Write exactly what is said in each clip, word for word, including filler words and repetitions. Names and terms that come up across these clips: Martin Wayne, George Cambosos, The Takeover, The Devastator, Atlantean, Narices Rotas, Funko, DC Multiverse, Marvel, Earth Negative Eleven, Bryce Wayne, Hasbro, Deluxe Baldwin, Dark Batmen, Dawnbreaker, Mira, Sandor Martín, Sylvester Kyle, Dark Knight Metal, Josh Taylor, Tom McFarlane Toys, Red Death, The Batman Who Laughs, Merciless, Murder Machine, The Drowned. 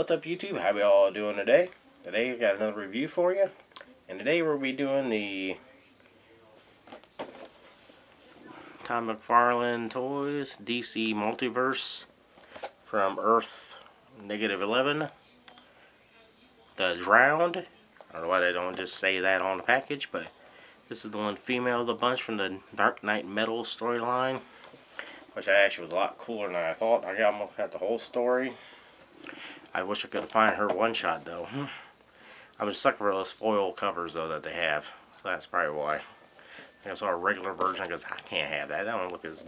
What's up, YouTube? How we all doing today? Today I got another review for you, and today we'll be doing the Tom McFarlane Toys D C Multiverse from Earth Negative Eleven, The Drowned. I don't know why they don't just say that on the package, but this is the one female of the bunch from the Dark Knight Metal storyline, which actually was a lot cooler than I thought. I almost got the whole story. I wish I could find her one shot though. I'm a sucker for those spoil covers though that they have, so that's probably why. I think I saw a regular version because I can't have that. That one look as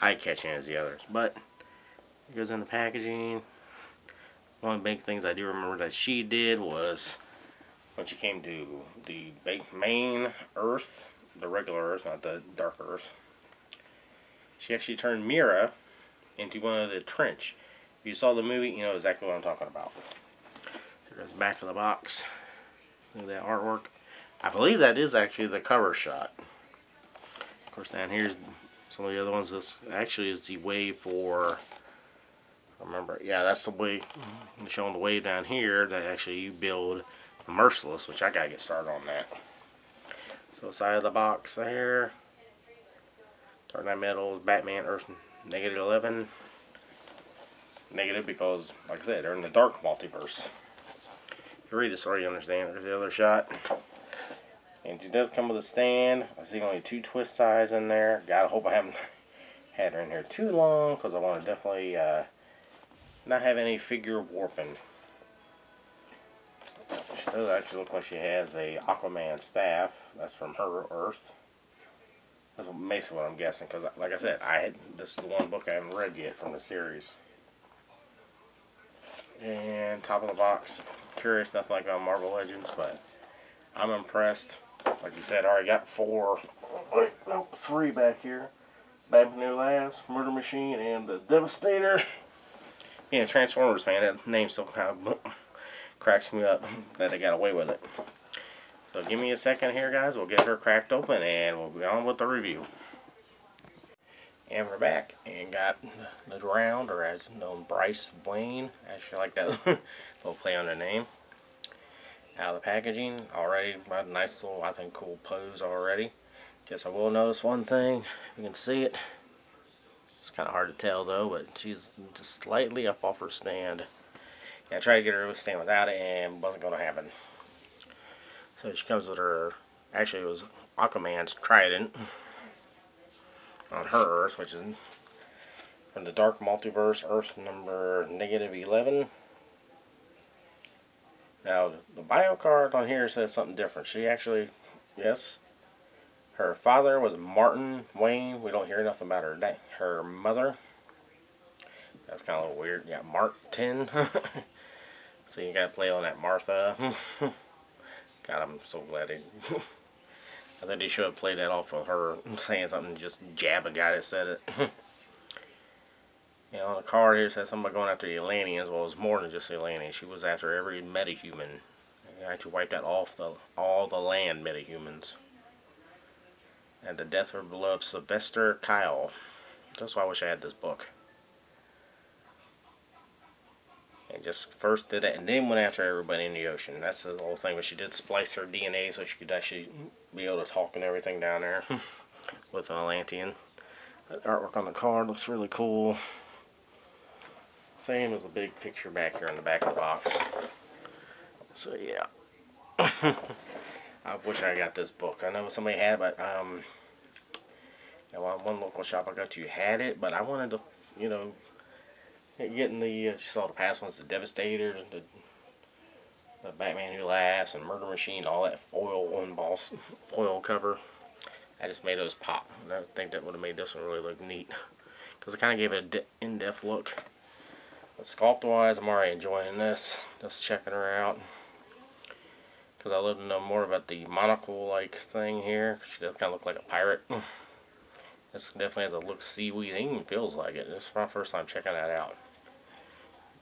eye-catching as the others. But it goes in the packaging. One of the big things I do remember that she did was when she came to the main Earth, the regular Earth, not the dark Earth. She actually turned Mira into one of the Trench. If you saw the movie, you know exactly what I'm talking about. There's the back of the box. See that artwork? I believe that is actually the cover shot. Of course, down here's some of the other ones. This actually is the wave for. I remember, yeah, that's the wave. I'm showing the wave down here that actually you build the Merciless, which I gotta get started on that. So side of the box there. Dark Knight Metal, Batman, Earth Negative Eleven. Negative because, like I said, they're in the dark multiverse. If you read the story, you understand. There's the other shot. And she does come with a stand. I see only two twist ties in there. God, I hope I haven't had her in here too long, because I want to definitely uh, not have any figure warping. She does actually look like she has a Aquaman staff. That's from her Earth. That's basically what I'm guessing, because, like I said, I had, this is the one book I haven't read yet from the series. And top of the box, curious, nothing like on Marvel Legends, but I'm impressed. Like you said, I already got four, wait, no, three back here. Batman Who Laughs, Murder Machine, and The Devastator. Yeah, Transformers, man, that name still kind of cracks me up that they got away with it. So give me a second here, guys. We'll get her cracked open, and we'll be on with the review. And we're back, and got The Drowned, or as known, Bryce Wayne. Actually, I like that little play on the name. Out of the packaging, already a nice little, I think, cool pose already. Guess I will notice one thing. You can see it. It's kind of hard to tell, though, but she's just slightly up off her stand. Yeah, I tried to get her to stand without it, and it wasn't going to happen. So she comes with her, actually, it was Aquaman's trident. On her Earth, which is from the dark multiverse, Earth number negative eleven. Now, the bio card on here says something different. She actually, yes, her father was Martin Wayne. We don't hear nothing about her dad. Her mother. That's kind of a little weird. Yeah, Martin. So you got to play on that Martha. God, I'm so glad it. I think they should have played that off of her saying something, just jab a guy that said it. You know, on the card here says somebody going after the Atlanteans. Well, it was more than just the Atlanteans. She was after every metahuman. They actually wiped out off the, all the land metahumans. And the death of her beloved Sylvester Kyle. That's why I wish I had this book. And just first did that, and then went after everybody in the ocean. That's the whole thing, but she did splice her D N A so she could actually be able to talk and everything down there with an Atlantean. That artwork on the card looks really cool. Same as the big picture back here in the back of the box. So, yeah. I wish I got this book. I know somebody had it, but, um, you know, one local shop I got to had it, but I wanted to, you know, getting the, uh, she saw the past ones, The Devastator, the, the Batman Who Laughs, and Murder Machine, all that foil embossed foil cover. I just made those pop, and I think that would have made this one really look neat, because it kind of gave it an in-depth look. But sculpt-wise, I'm already enjoying this, just checking her out, because I love to know more about the monocle-like thing here. She does kind of look like a pirate. This definitely has a look seaweed. It even feels like it. This is my first time checking that out.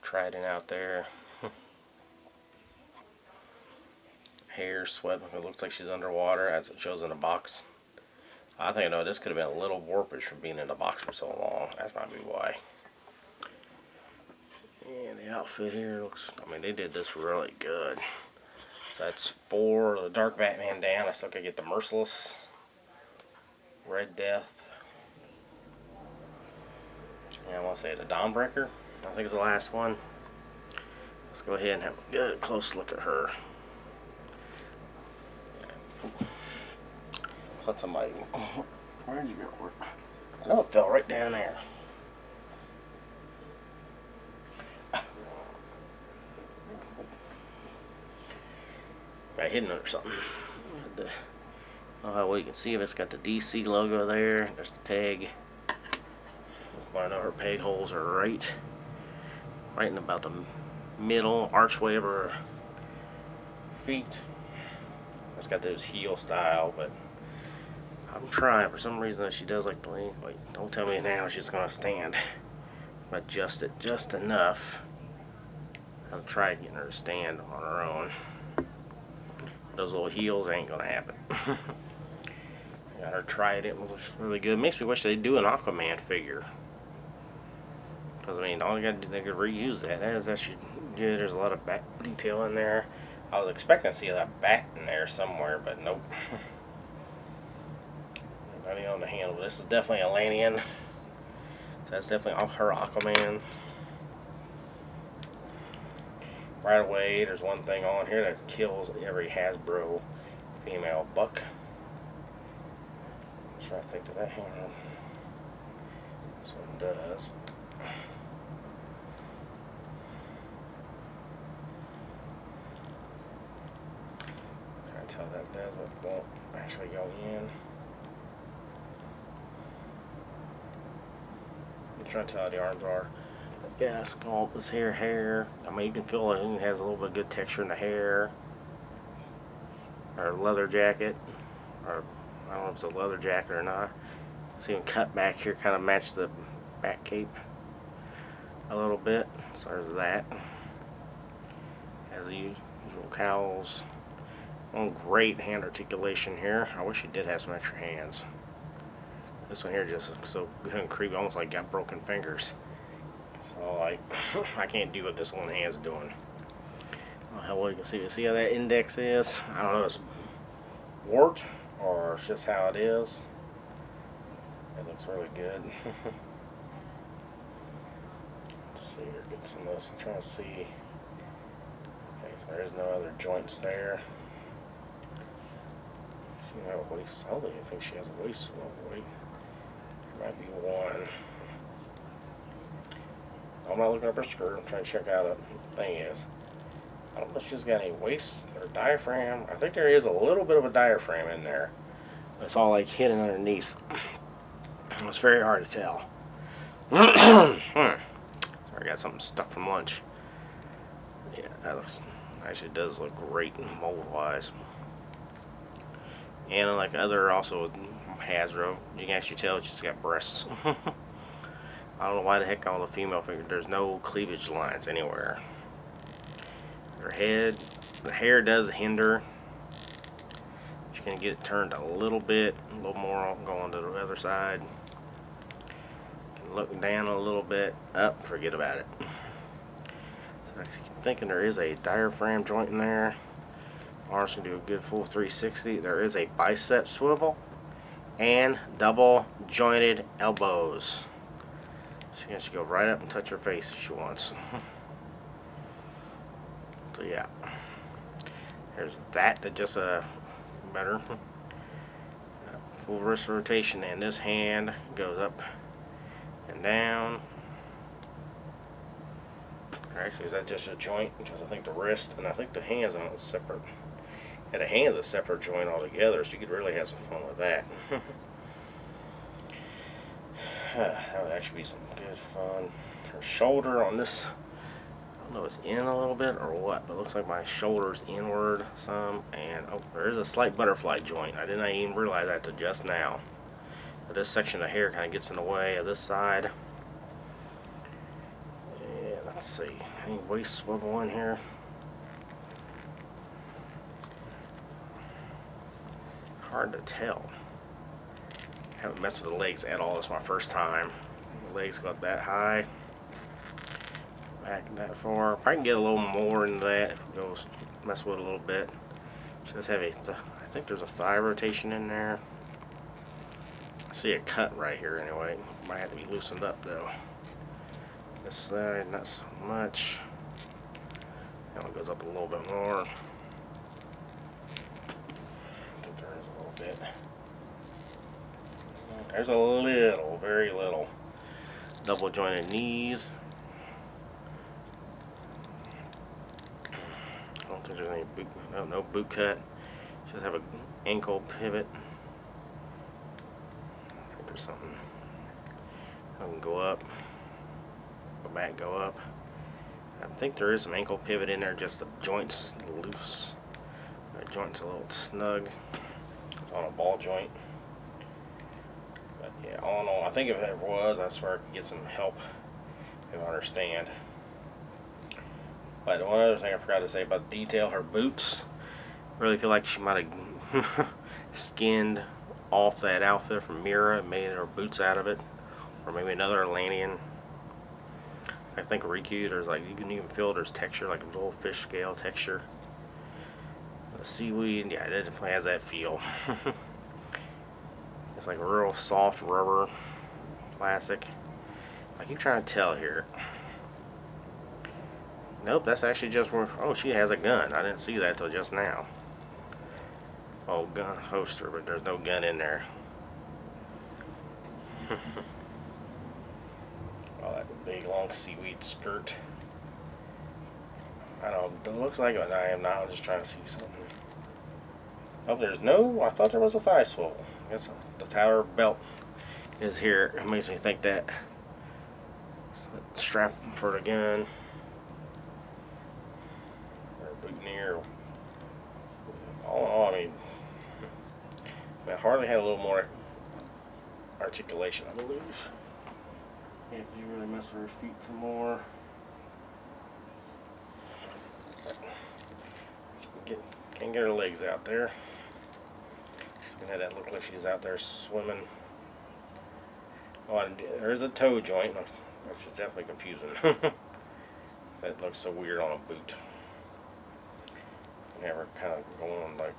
Tried it out there. Hair, sweat. It looks like she's underwater as it shows in the box. I think, no, this could have been a little warpish from being in the box for so long. That might be why. Yeah, the outfit here looks, I mean, they did this really good. So that's four, the Dark Batman down. I still could get the Merciless, Red Death, and I want to say the Dawnbreaker, I think it's the last one. Let's go ahead and have a good close look at her. Put somebody, where did you go? I know it fell right down there. Got hidden under something. The, oh, well, you can see if it's got the D C logo there. There's the peg. I know her peg holes are right, right in about the middle archway of her feet. It's got those heel style, but I'm trying. For some reason, she does like to lean. Wait, don't tell me now she's gonna stand. Adjust it just enough. I'll try getting her to stand on her own. Those little heels ain't gonna happen. I got her tried it, looks really good. Makes me wish they'd do an Aquaman figure. Because I mean, all you gotta do, they could reuse that. That is, that should do. There's a lot of back detail in there. I was expecting to see that bat in there somewhere, but nope. Nobody on the handle. This is definitely Atlantean. So that's definitely her Aquaman. Right away, there's one thing on here that kills every Hasbro female buck. I'm trying to think, does that hang on? This one does. I can tell that does, but it won't actually go in. I'm trying to tell how the arms are. Yeah, sculpt is hair, hair. I mean, you can feel it. It has a little bit of good texture in the hair. Or leather jacket. Or, I don't know if it's a leather jacket or not. It's even cut back here, kind of match the back cape a little bit. So there's that. As the usual cowls. Oh, great hand articulation here. I wish it did have some extra hands. This one here just looks so creepy, almost like got broken fingers. So like, I can't do what this one hand's doing. I don't know how well you can see. See how that index is? I don't know if it's warped or it's just how it is. It looks really good. Let's see here, get some of those. I'm trying to see. Okay, so there's no other joints there. She doesn't have a waist. I don't even think she has a waist. There might be one. I'm not looking up her skirt. I'm trying to check out a thing is. I don't know if she's got any waist or diaphragm. I think there is a little bit of a diaphragm in there. It's all like hidden underneath. It's very hard to tell. Sorry, I got something stuck from lunch. Yeah, that looks, actually does look great mold-wise. And like other, also with Hasbro, you can actually tell she's got breasts. I don't know why the heck all the female figures, there's no cleavage lines anywhere. Her head, the hair does hinder. She's gonna get it turned a little bit, a little more going to the other side. Look down a little bit, up, forget about it. So I keep thinking there is a diaphragm joint in there. Arms can do a good full three sixty. There is a bicep swivel and double jointed elbows. She has to go right up and touch her face if she wants. So yeah, there's that. That just a uh, better uh, full wrist rotation, and this hand goes up and down. Actually, is that just a joint? Because I think the wrist and I think the hands on it is separate. Yeah, the hands a separate joint altogether, so you could really have some fun with that. Uh, that would actually be some good fun. Her shoulder on this, I don't know if it's in a little bit or what, but it looks like my shoulder's inward some. And oh, there is a slight butterfly joint. I didn't even realize that until just now. But this section of hair kind of gets in the way of this side. Yeah, let's see. Any waist swivel in here? Hard to tell. I haven't messed with the legs at all. It's my first time. The legs go up that high. back that far. If I can get a little more into that, go mess with it a little bit. So let's have a, th I think there's a thigh rotation in there. I see a cut right here anyway. Might have to be loosened up though. This side, not so much. That one goes up a little bit more. I think there is a little bit. There's a little, very little. Double jointed knees. I don't think there's any boot, no, no boot cut. Just have an ankle pivot. I think there's something. I can go up, go back, go up. I think there is some ankle pivot in there, just the joint's loose. The joint's a little snug. It's on a ball joint. But yeah, all in all, I think if it was, I swear I could get some help if I understand. But one other thing I forgot to say about the detail, her boots. Really feel like she might have skinned off that outfit from Mira and made her boots out of it. Or maybe another Atlantean. I think Riku, there's like, you can even feel there's texture, like a little fish scale texture. The seaweed, yeah, it definitely has that feel. It's like a real soft rubber plastic. I keep trying to tell here. Nope, that's actually just where, oh, she has a gun. I didn't see that till just now. Oh, gun holster, but there's no gun in there. Oh, that's a big long seaweed skirt. I don't know, it looks like it, but I am not. I'm just trying to see something. Oh, there's no, I thought there was a thigh swole. I guess the tower belt is here. It makes me think that. So strap for the gun. Or boutonniere. All in all, I mean, I mean, I hardly had a little more articulation, I believe. If you really mess with her feet some more. Get, can't get her legs out there. She's gonna have that look like she's out there swimming. Oh, and there is a toe joint, which is definitely confusing. That looks so weird on a boot. Never kind of going like.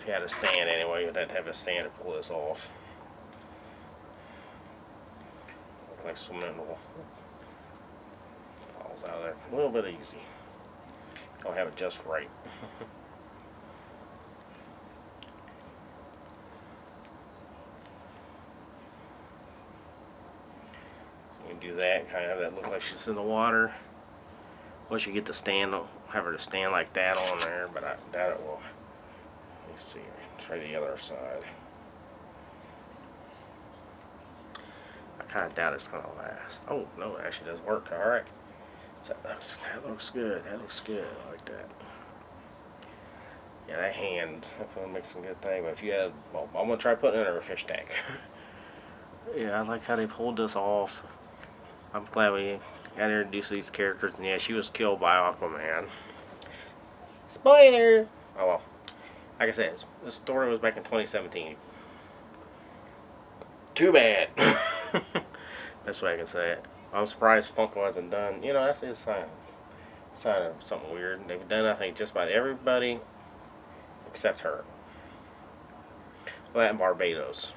If you had a stand anyway, you'd have to have a stand to pull this off. Like swimming in the water. Falls out of there. A little bit easy. Don't have it just right. So we can do that. Kind of have that look like she's in the water. Once you get the stand, I'll have her to stand like that on there, but I doubt it will. Let me see. Try the other side. I kind of doubt it's going to last. Oh, no, it actually does work. Alright. So that looks, that looks good. That looks good. I like that. Yeah, that hand. That's going to make some good thing. But if you have, well, I'm going to try putting it under a fish tank. Yeah, I like how they pulled this off. I'm glad we got to introduce these characters. And yeah, she was killed by Aquaman. Spoiler! Oh, well. Like I said, this story was back in twenty seventeen. Too bad. That's the way I can say it. I'm surprised Funko hasn't done, you know, that's a sign, sign of something weird. They've done, I think, just about everybody except her. Well, that Barbados,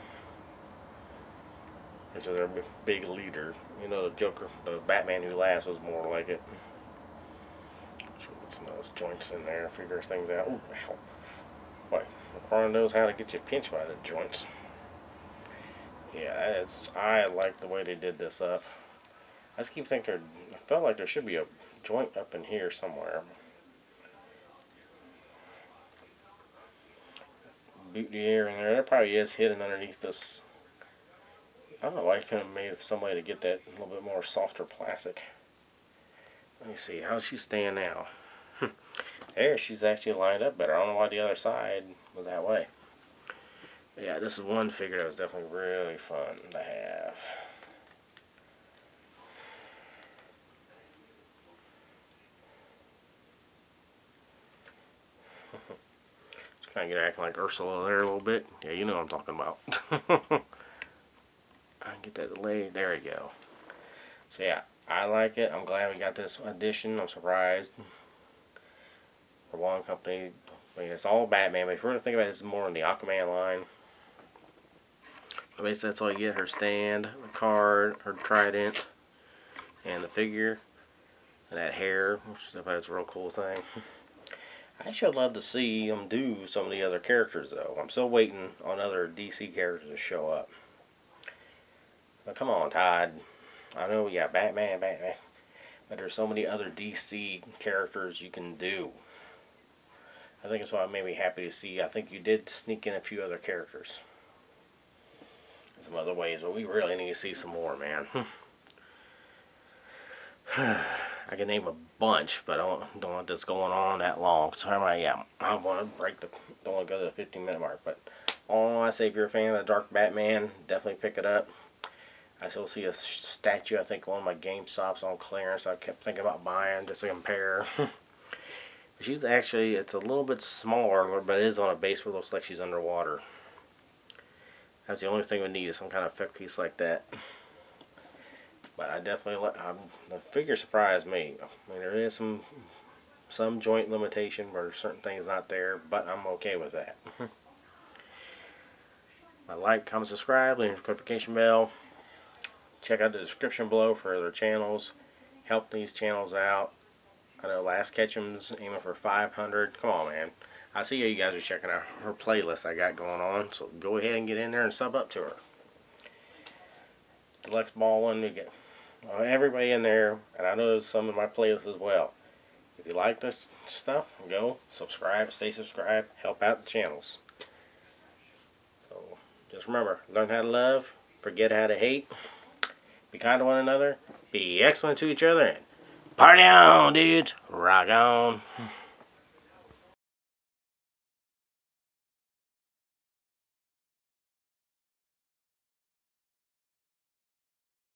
which is their big leader. You know, the Joker, the Batman Who Laughs was more like it. Get some of those joints in there, figure things out. Ooh, ow. Boy, McFarlane knows how to get you pinched by the joints. Yeah, it's, I like the way they did this up. I just keep thinking, I felt like there should be a joint up in here somewhere. Boutonniere in there. There probably is hidden underneath this. I don't know why I could have made some way to get that a little bit more softer plastic. Let me see, how's she stand now? There, she's actually lined up better. I don't know why the other side was that way. Yeah, this is one figure that was definitely really fun to have. Just kind of get acting like Ursula there a little bit. Yeah, you know what I'm talking about. I can get that leg. There we go. So yeah, I like it. I'm glad we got this edition. I'm surprised. For one company, I mean, it's all Batman, but if you were to think about it, it's more in the Aquaman line. But basically, that's all you get: her stand, her card, her trident, and the figure, and that hair, which is a real cool thing. I should love to see them do some of the other characters, though. I'm still waiting on other D C characters to show up. But come on, Todd. I know we got Batman, Batman, but there's so many other D C characters you can do. I think that's why I made me happy to see. I think you did sneak in a few other characters. Some other ways, but we really need to see some more, man. I can name a bunch, but I don't, don't want this going on that long. So I yeah, I want to break the, don't want to go to the fifteen minute mark. But all I say, if you're a fan of the Dark Batman, definitely pick it up. I still see a statue. I think one of my GameStops on clearance. I kept thinking about buying just to compare. She's actually, it's a little bit smaller, but it is on a base where it looks like she's underwater. That's the only thing we need is some kind of effect piece like that. But I definitely let, I'm, the figure surprised me. I mean, there is some some joint limitation where certain things not there, but I'm okay with that. My like, comment, subscribe, leave a notification bell. Check out the description below for other channels. Help these channels out. I know Last Ketchum's aiming for five hundred. Come on, man. I see you guys are checking out her playlist I got going on, so go ahead and get in there and sub up to her. Deluxe Ball one, we get everybody in there, and I know there's some in my playlist as well. If you like this stuff, go subscribe, stay subscribed, help out the channels. So just remember, learn how to love, forget how to hate, be kind to one another, be excellent to each other, and party on, dudes! Rock on!